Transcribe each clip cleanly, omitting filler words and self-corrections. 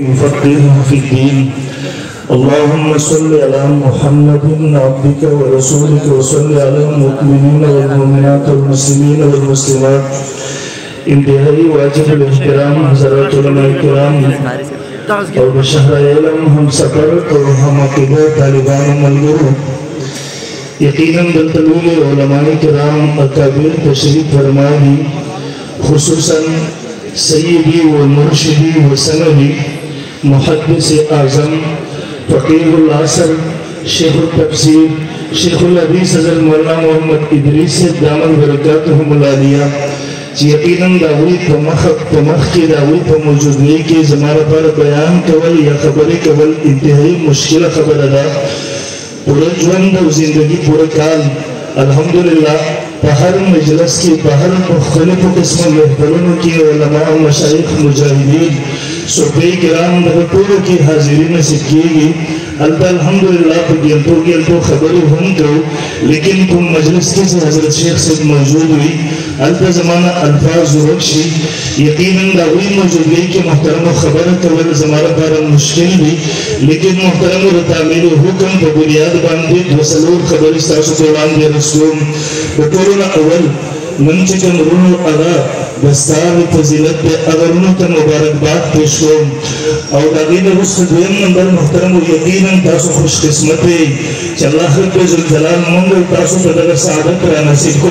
يفقهه في الدين. اللهم صل على محمد عبدك ورسولك، وصل على المؤمنين والمؤمنات والمسلمين والمسلمات. انتهائی واجب الاحترام حضرات علماء کرام اور بشہر علم ہم سفر اور ہم عقیدہ طالبان ملگو. یقیناً دلتلوم علماء کرام اکابر تشریف فرمائی، خصوصاً سیدی و مرشدی و سندی محدث اعظم فقیہ العصر شیخ التفسیر شیخ الحدیث حضرت مولانا محمد ادریس دامن برکاتہم العالیہ. یقیناً داوری تمخ کی داوری پر موجودگی کے زمانہ پر بیان کول یا خبر کول انتہائی مشکل خبر ادا. پورا جوند و زندگی پورا کال الحمدللہ باہر مجلس کی باہر مختلف قسم محفلوں کی علماء و مشایخ مجاہدین صحبہ کرام درپوروں کی حاضری نصیب کیے گی. الحمدللہ تو گیلتو خبری ہم کو، لیکن کم مجلس کی سے حضرت شیخ سے موجود ہوئی الفا زمانہ الفاظ و رکشی. یقیناً داوری موجودگی کے محترم و خبر کول زمانہ بارا مشکل بھی، لیکن محترم و رتامیل و حکم و بنیاد باندید و سلور خبر استاسو قرآن دے رسوم و قرآن اول من چکن رونو اغا دستار فضیلت پہ اغرونو تا مبارکبات پیش کوم. اور داغین رسل دویم نمبر محترم و یقیناً تاسو خوش قسمت پہ چلاخر پہ ذوالجلال منگل تاسو فدر سعادت را نصیب کو.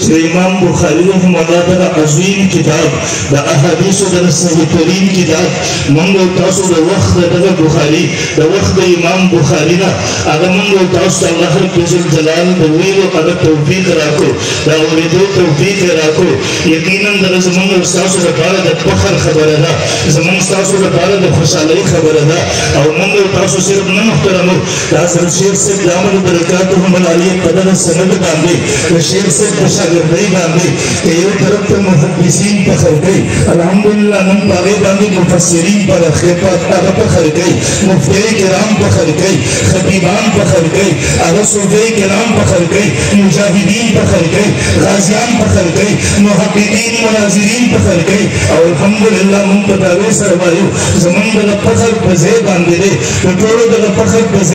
چلے امام بخاری رحمہ اللہ تعالیٰ عظیم کتاب دا احادیث و در صحیح ترین کتاب منگل تاسو دا وقت دا بخاری دا وقت دا امام بخاری نا اغا منگل تاسو تلاخر پہ ذوالجلال دویر و اغا توفیق راکو دا اولیدو توفیق راکو. یقیناً در زمان استاسو دپارا دا پخر خبر دا، زمان استاسو دپارا دا خوشحالی خبر دا. اور منگو تاسو صرف نمحترمو دا حضرت شیخ سے دامن برکاتو ملالی قدر سند باندی و شیخ سے پشاگردی باندی کہ یو طرف تا محبیسین پخر گئی. الحمدللہ من پاگے باندی مفسرین پر خیفات آگا پخر گئی، مفتی کرام پخر گئی، خطیبان پخر گئی، آگا صوفی کرام پخر گئی، مجاہدین پخر گئی، غازیان پخر گئی، محققین مناظرین پخر گئی. اور الحمدللہ منتدارے سرمایو زمن دل پخر بزے باندے دے تو ٹوڑو دل پخر بزے